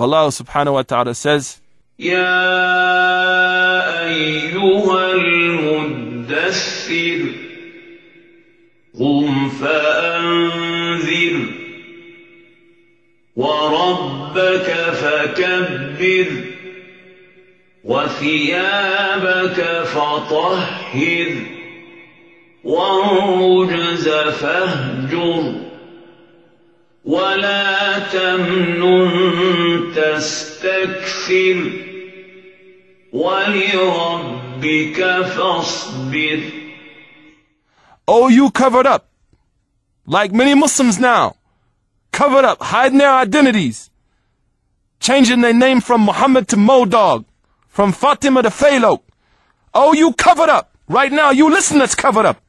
Allah subhanahu wa ta'ala says, Ya ayyuhal muddassir, qum fa'anzir, وَرَبَّكَ فَكَبِّرْ وَثِيَابَكَ فَطَهِّرْ وَالرُّجْزَ فَاهْجُرْ وَلَا تَمْنُنْ تَسْتَكْثِرْ وَلِرَبِّكَ فَاصْبِرْ. Oh, you covered up, like many Muslims now. Covered up, hiding their identities, changing their name from Muhammad to Modog, from Fatima to Phalo. Oh, you covered up. Right now, you listen, that's covered up.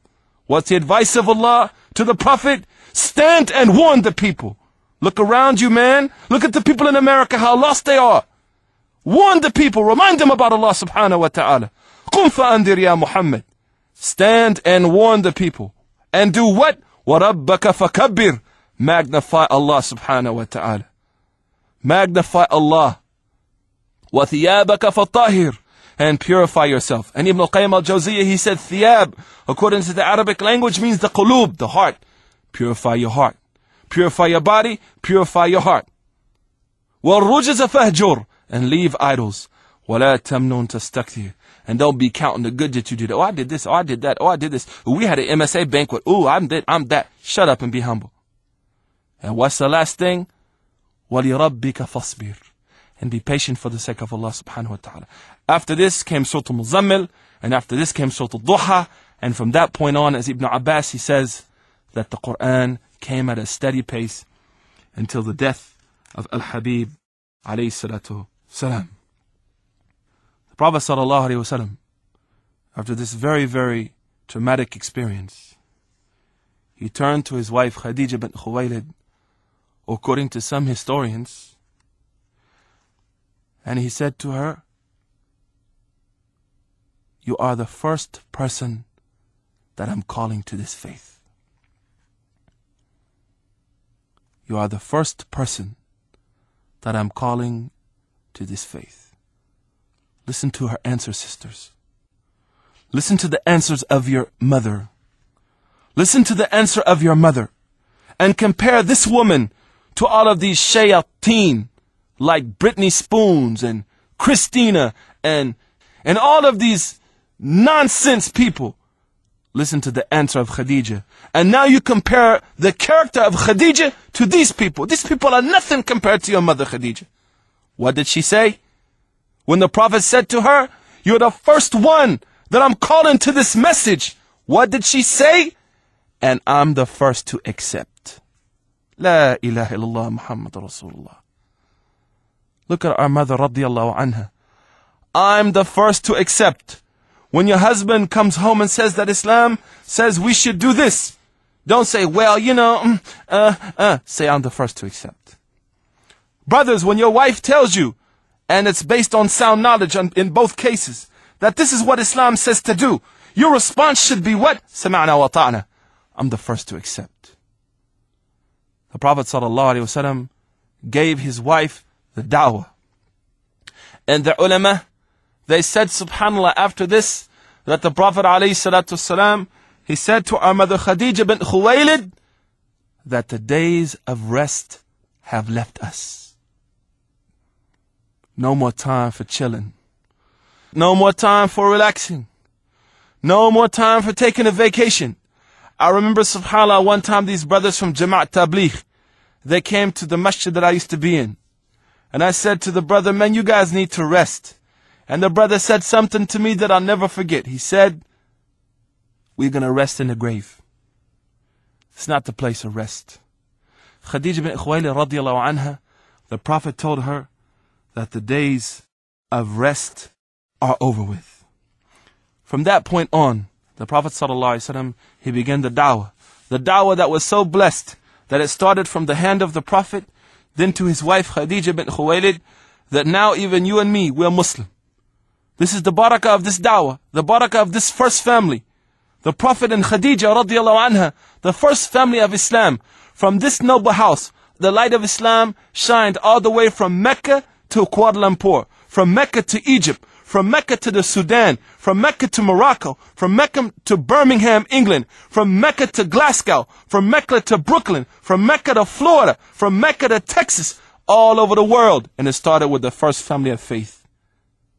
What's the advice of Allah to the Prophet? Stand and warn the people. Look around you, man. Look at the people in America, how lost they are. Warn the people. Remind them about Allah subhanahu wa ta'ala. Qum fa'andir ya Muhammad. Stand and warn the people. And do what? وَرَبَّكَ فَكَبِّرْ. Magnify Allah subhanahu wa ta'ala. Magnify Allah. وَثِيَابَكَ فَطَاهِرْ. And purify yourself. And Ibn Qayyim al-Jauziyyah, he said, Thiyab, according to the Arabic language, means the qulub, the heart. Purify your heart. Purify your body. Purify your heart. وَالرُّجْزَ فَهْجُرْ. And leave idols. وَلَا تَمْنُونْ تَسْتَكْثِرْ. And don't be counting the good that you did. Oh, I did this. Oh, I did that. Oh, I did this. We had an MSA banquet. Oh, I'm that. I'm that. Shut up and be humble. And what's the last thing? وَلِرَبِّكَ فَاصْبِرْ. And be patient for the sake of Allah subhanahu wa ta'ala. After this came Surah Al-Muzhammil, and after this came Surah Al-Duhah, and from that point on, as Ibn Abbas, he says that the Qur'an came at a steady pace until the death of Al-Habib alayhi salatu salam. The Prophet sallallahu alayhi wa sallam, after this very, very traumatic experience, he turned to his wife Khadijah bint Khuwaylid, according to some historians, and he said to her, you are the first person that I'm calling to this faith. You are the first person that I'm calling to this faith. Listen to her answer, sisters. Listen to the answers of your mother. Listen to the answer of your mother, and compare this woman to all of these shayateen, like Britney Spoons and Christina and all of these nonsense people. Listen to the answer of Khadijah. And now you compare the character of Khadijah to these people. These people are nothing compared to your mother, Khadijah. What did she say? When the Prophet said to her, you're the first one that I'm calling to this message. What did she say? And I'm the first to accept. La ilaha illallah Muhammad Rasulullah. Look at our mother radiyallahu anha. I'm the first to accept. When your husband comes home and says that Islam says we should do this, don't say, well, you know, say I'm the first to accept. Brothers, when your wife tells you, and it's based on sound knowledge in both cases, that this is what Islam says to do, your response should be what? Sama'na wa ta'na. I'm the first to accept. The Prophet ﷺ gave his wife the da'wah. And the ulama, they said, subhanAllah, after this, that the Prophet ﷺ, he said to our mother Khadijah bint Khuwaylid, that the days of rest have left us. No more time for chilling. No more time for relaxing. No more time for taking a vacation. I remember, subhanAllah, one time these brothers from Jama'at Tabligh, they came to the masjid that I used to be in. And I said to the brother, man, you guys need to rest. And the brother said something to me that I'll never forget. He said, we're going to rest in the grave. It's not the place of rest. Khadijah bin Khuwaylid radiyallahu anha, the Prophet told her that the days of rest are over with. From that point on, the Prophet ﷺ, he began the da'wah that was so blessed that it started from the hand of the Prophet, then to his wife Khadijah bint Khuwaylid, that now even you and me, we're Muslim. This is the barakah of this da'wah, the barakah of this first family. The Prophet and Khadijah radiallahu anha, the first family of Islam, from this noble house, the light of Islam shined all the way from Mecca to Kuala Lumpur, from Mecca to Egypt, from Mecca to the Sudan, from Mecca to Morocco, from Mecca to Birmingham, England, from Mecca to Glasgow, from Mecca to Brooklyn, from Mecca to Florida, from Mecca to Texas, all over the world. And it started with the first family of faith.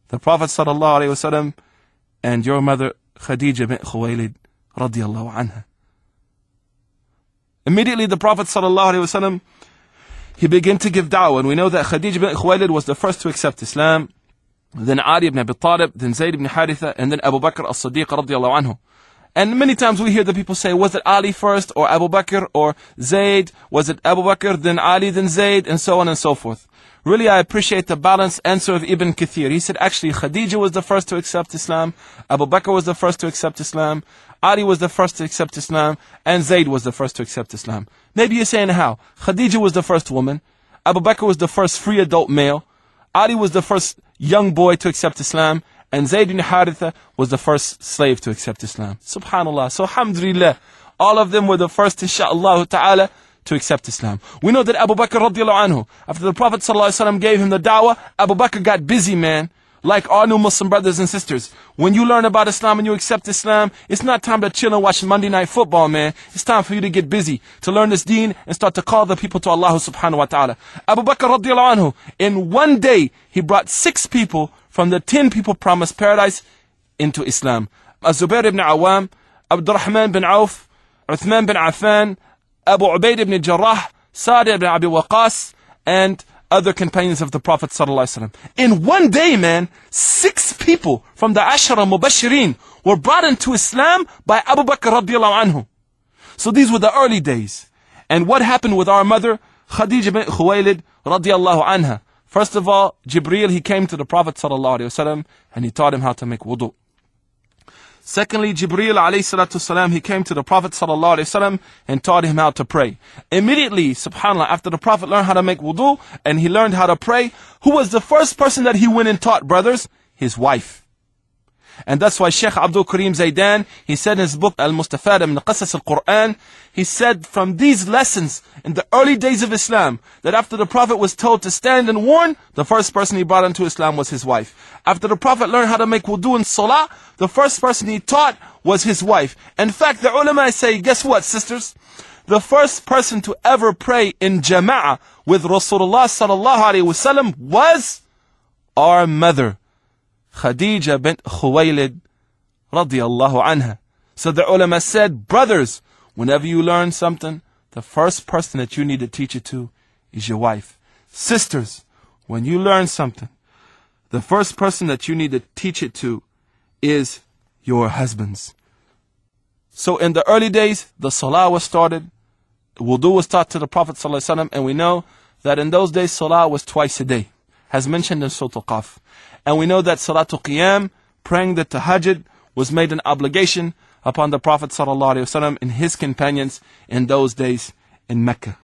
The Prophet ﷺ and your mother Khadijah bint Khuwaylid radiallahu anha. Immediately the Prophet ﷺ, he began to give da'wah, and we know that Khadijah bint Khuwaylid was the first to accept Islam, then Ali ibn Abi Talib, then Zayd ibn Haritha, and then Abu Bakr as-Siddiq radiallahu anhu. And many times we hear the people say, was it Ali first, or Abu Bakr, or Zayd? Was it Abu Bakr, then Ali, then Zayd, and so on and so forth. Really, I appreciate the balanced answer of Ibn Kathir. He said, actually, Khadijah was the first to accept Islam, Abu Bakr was the first to accept Islam, Ali was the first to accept Islam, and Zayd was the first to accept Islam. Maybe you're saying how? Khadijah was the first woman, Abu Bakr was the first free adult male, Ali was the first young boy to accept Islam, and Zayd ibn Haritha was the first slave to accept Islam. SubhanAllah. So alhamdulillah, all of them were the first, insha'Allah ta'ala, to accept Islam. We know that Abu Bakr radiallahu anhu, after the Prophet ﷺ gave him the da'wah, Abu Bakr got busy, man. Like all new Muslim brothers and sisters, when you learn about Islam and you accept Islam, it's not time to chill and watch Monday Night Football, man. It's time for you to get busy, to learn this deen and start to call the people to Allah subhanahu wa ta'ala. Abu Bakr radiallahu anhu, in one day, he brought 6 people from the 10 people promised paradise into Islam. Azubair ibn Awam, Abdurrahman ibn Auf, Uthman ibn Affan, Abu Ubaid ibn Jarrah, Sa'd ibn Abi Waqas, and other companions of the Prophet ﷺ. In one day, man, 6 people from the Ashara Mubashirin were brought into Islam by Abu Bakr radiallahu anhu. So these were the early days. And what happened with our mother, Khadijah bint Khuwaylid radiallahu anha? First of all, Jibril, he came to the Prophet ﷺ and he taught him how to make wudu. Secondly, Jibril ﷺ, he came to the Prophet ﷺ and taught him how to pray. Immediately, subhanAllah, after the Prophet learned how to make wudu and he learned how to pray, who was the first person that he went and taught, brothers? His wife. And that's why Shaykh Abdul Karim Zaydan, he said in his book, Al-Mustafad Min Qasas Al-Qur'an, he said from these lessons in the early days of Islam, that after the Prophet was told to stand and warn, the first person he brought into Islam was his wife. After the Prophet learned how to make wudu and salah, the first person he taught was his wife. In fact, the ulama say, guess what, sisters? The first person to ever pray in jama'ah with Rasulullah sallallahu alaihi wasallam was our mother, Khadijah bint Khuwaylid radiallahu anha. So the ulama said, brothers, whenever you learn something, the first person that you need to teach it to is your wife. Sisters, when you learn something, the first person that you need to teach it to is your husbands. So in the early days, the salah was started, wudu was taught to the Prophet ﷺ, and we know that in those days, salah was twice a day, as mentioned in Surah Al-Qaf. And we know that Salatul Qiyam, praying the Tahajjud, was made an obligation upon the Prophet ﷺ and his companions in those days in Mecca.